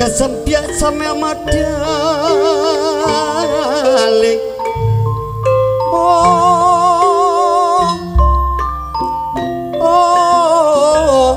Kasampiak sama madali. Oh,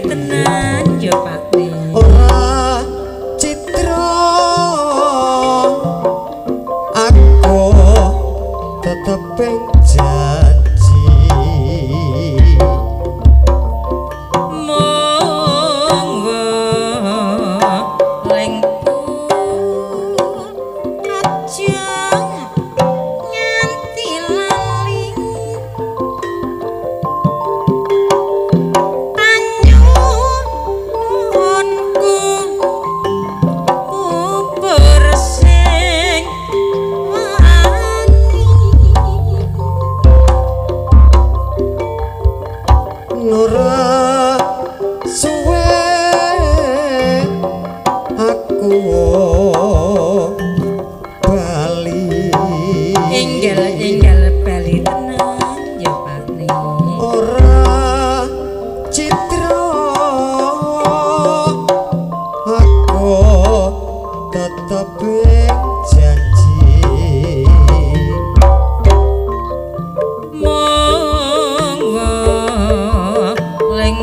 Tenang yo Pak Ning ora citra Bali enggal Bali tenang ya Patri ora citra aku tetep janji monggo leng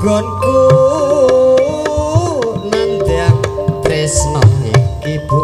gonku nandang tresno iki.